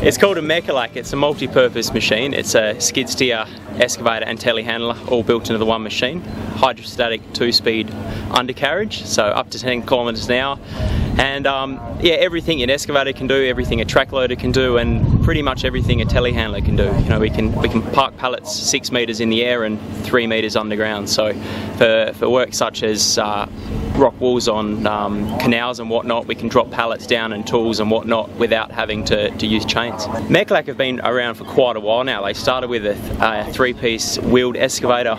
It's called a Mecalac. It's a multi-purpose machine. It's a skid steer, excavator and telehandler all built into the one machine. Hydrostatic 2-speed undercarriage, so up to 10 kilometers an hour. And yeah, everything an excavator can do, everything a track loader can do, and pretty much everything a telehandler can do. You know, we can park pallets 6 meters in the air and 3 meters underground. So for work such as rock walls on canals and whatnot, we can drop pallets down and tools and whatnot without having to use chains. Mecalac have been around for quite a while now. They started with a 3-piece wheeled excavator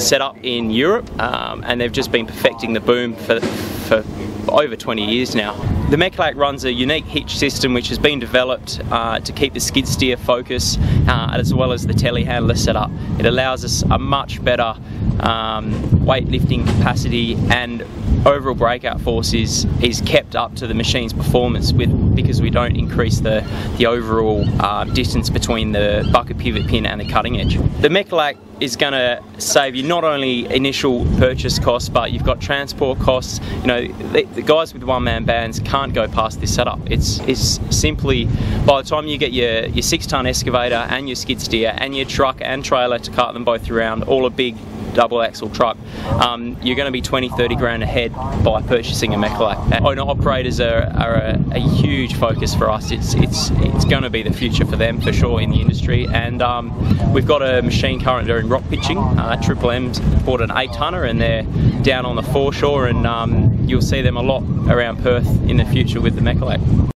set up in Europe, and they've just been perfecting the boom for over 20 years now. The Mecalac runs a unique hitch system which has been developed to keep the skid steer focus as well as the telehandler set up. It allows us a much better weightlifting capacity, and overall breakout force is kept up to the machine's performance because we don't increase the overall distance between the bucket pivot pin and the cutting edge. The Mecalac is going to save you not only initial purchase costs, but you've got transport costs. You know, the guys with one-man bands can't go past this setup. It's simply, by the time you get your 6-ton excavator and your skid steer and your truck and trailer to cart them both around, all a big double axle truck, you're going to be 20-30 grand ahead by purchasing a Mecalac. Owner operators are a huge focus for us. It's going to be the future for them for sure in the industry, and we've got a machine currently in rock pitching. Triple M bought an 8-tonner and they're down on the foreshore, and you'll see them a lot around Perth in the future with the Mecalac.